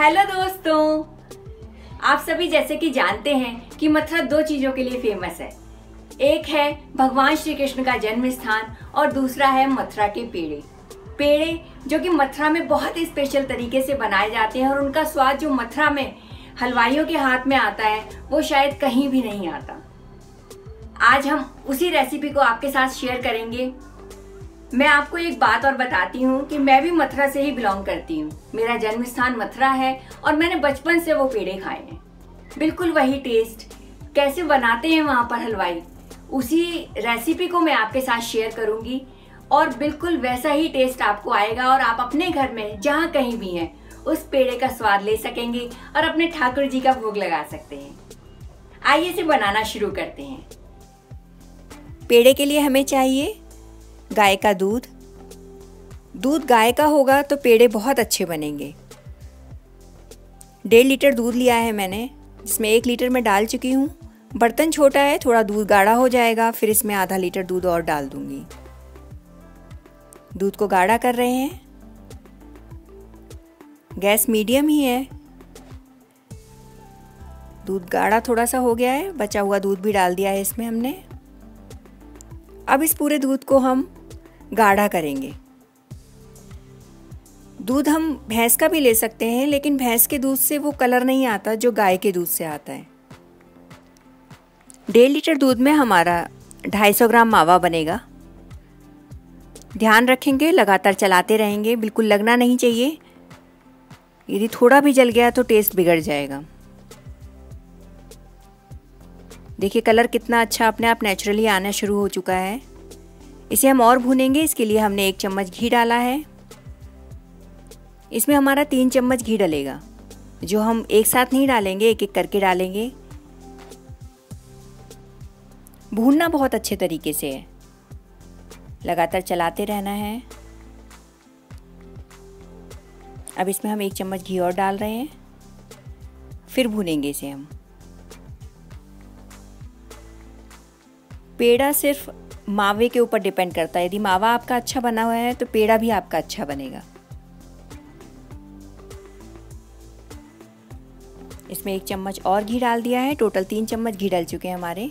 Hello दोस्तों, आप सभी जैसे कि जानते हैं कि मथुरा दो चीजों के लिए फेमस है। एक है भगवान श्री कृष्ण का जन्म स्थान और दूसरा है मथुरा के पेड़े, जो कि मथुरा में बहुत ही स्पेशल तरीके से बनाए जाते हैं और उनका स्वाद जो मथुरा में हलवाइयों के हाथ में आता है वो शायद कहीं भी नहीं आता। आज हम उसी रेसिपी को आपके साथ शेयर करेंगे। मैं आपको एक बात और बताती हूँ कि मैं भी मथुरा से ही बिलोंग करती हूँ। मेरा जन्म स्थान मथुरा है और मैंने बचपन से वो पेड़े खाए हैं, बिल्कुल वही टेस्ट। कैसे बनाते हैं वहाँ पर हलवाई, उसी रेसिपी को मैं आपके साथ शेयर करूँगी और बिल्कुल वैसा ही टेस्ट आपको आएगा और आप अपने घर में जहाँ कहीं भी हैं उस पेड़े का स्वाद ले सकेंगे और अपने ठाकुर जी का भोग लगा सकते हैं। आइए इसे बनाना शुरू करते हैं। पेड़े के लिए हमें चाहिए गाय का दूध गाय का होगा तो पेड़े बहुत अच्छे बनेंगे। 1.5 लीटर दूध लिया है मैंने, इसमें 1 लीटर मैं डाल चुकी हूँ। बर्तन छोटा है, थोड़ा दूध गाढ़ा हो जाएगा, फिर इसमें 0.5 लीटर दूध और डाल दूंगी। दूध को गाढ़ा कर रहे हैं। गैस मीडियम ही है। दूध गाढ़ा थोड़ा सा हो गया है, बचा हुआ दूध भी डाल दिया है इसमें हमने। अब इस पूरे दूध को हम गाढ़ा करेंगे। दूध हम भैंस का भी ले सकते हैं, लेकिन भैंस के दूध से वो कलर नहीं आता जो गाय के दूध से आता है। 1.5 लीटर दूध में हमारा 250 ग्राम मावा बनेगा। ध्यान रखेंगे, लगातार चलाते रहेंगे, बिल्कुल लगना नहीं चाहिए। यदि थोड़ा भी जल गया तो टेस्ट बिगड़ जाएगा। देखिए कलर कितना अच्छा अपने आप नेचुरली आना शुरू हो चुका है। इसे हम और भूनेंगे। इसके लिए हमने 1 चम्मच घी डाला है। इसमें हमारा 3 चम्मच घी डलेगा, जो हम एक साथ नहीं डालेंगे, एक एक करके डालेंगे। भूनना बहुत अच्छे तरीके से है, लगातार चलाते रहना है। अब इसमें हम 1 चम्मच घी और डाल रहे हैं, फिर भूनेंगे इसे हम। पेड़ा सिर्फ मावे के ऊपर डिपेंड करता है। यदि मावा आपका अच्छा बना हुआ है तो पेड़ा भी आपका अच्छा बनेगा। इसमें 1 चम्मच और घी डाल दिया है। टोटल 3 चम्मच घी डल चुके हैं हमारे।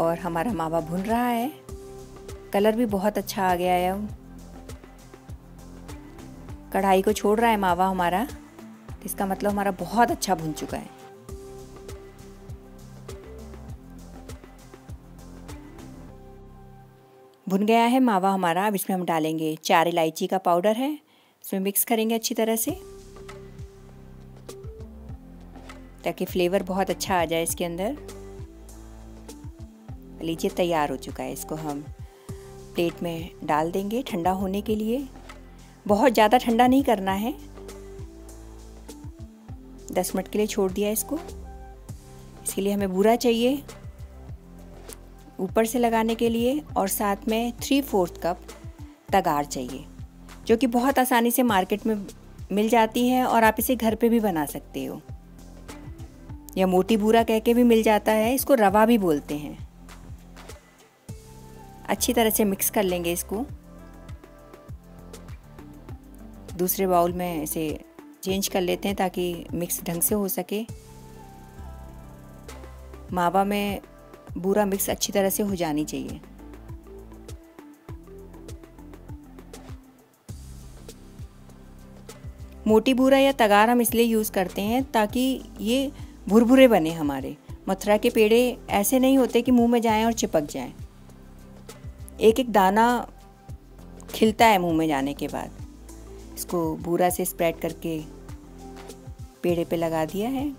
और हमारा मावा भुन रहा है, कलर भी बहुत अच्छा आ गया है। कढ़ाई को छोड़ रहा है मावा हमारा, तो इसका मतलब हमारा बहुत अच्छा भुन चुका है। भुन गया है मावा हमारा। अब इसमें हम डालेंगे 4 इलायची का पाउडर है, इसमें मिक्स करेंगे अच्छी तरह से, ताकि फ्लेवर बहुत अच्छा आ जाए इसके अंदर। लीजिए, तैयार हो चुका है। इसको हम प्लेट में डाल देंगे ठंडा होने के लिए। बहुत ज़्यादा ठंडा नहीं करना है, 10 मिनट के लिए छोड़ दिया इसको। इसके लिए हमें बूरा चाहिए ऊपर से लगाने के लिए, और साथ में 3/4 कप तगार चाहिए, जो कि बहुत आसानी से मार्केट में मिल जाती है और आप इसे घर पे भी बना सकते हो, या मोटी बूरा कह के भी मिल जाता है। इसको रवा भी बोलते हैं। अच्छी तरह से मिक्स कर लेंगे इसको। दूसरे बाउल में इसे चेंज कर लेते हैं ताकि मिक्स ढंग से हो सके। मावा में बूरा मिक्स अच्छी तरह से हो जानी चाहिए। मोटी बूरा या तगार हम इसलिए यूज़ करते हैं ताकि ये भुरभुरे बने। हमारे मथुरा के पेड़े ऐसे नहीं होते कि मुंह में जाएं और चिपक जाएं। एक एक दाना खिलता है मुंह में जाने के बाद। इसको बूरा से स्प्रेड करके पेड़े पे लगा दिया है।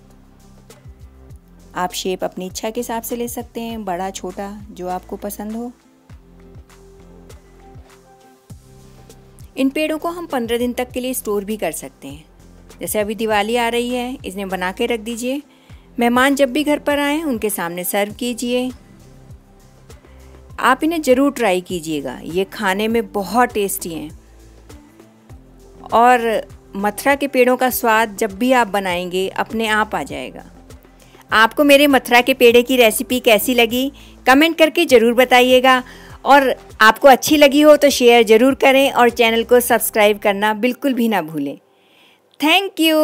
आप शेप अपनी इच्छा के हिसाब से ले सकते हैं, बड़ा छोटा, जो आपको पसंद हो। इन पेड़ों को हम 15 दिन तक के लिए स्टोर भी कर सकते हैं। जैसे अभी दिवाली आ रही है, इन्हें बना के रख दीजिए। मेहमान जब भी घर पर आएँ उनके सामने सर्व कीजिए। आप इन्हें ज़रूर ट्राई कीजिएगा, ये खाने में बहुत टेस्टी हैं। और मथुरा के पेड़ों का स्वाद जब भी आप बनाएंगे अपने आप आ जाएगा। आपको मेरे मथुरा के पेड़े की रेसिपी कैसी लगी, कमेंट करके ज़रूर बताइएगा। और आपको अच्छी लगी हो तो शेयर ज़रूर करें और चैनल को सब्सक्राइब करना बिल्कुल भी ना भूलें। Thank you.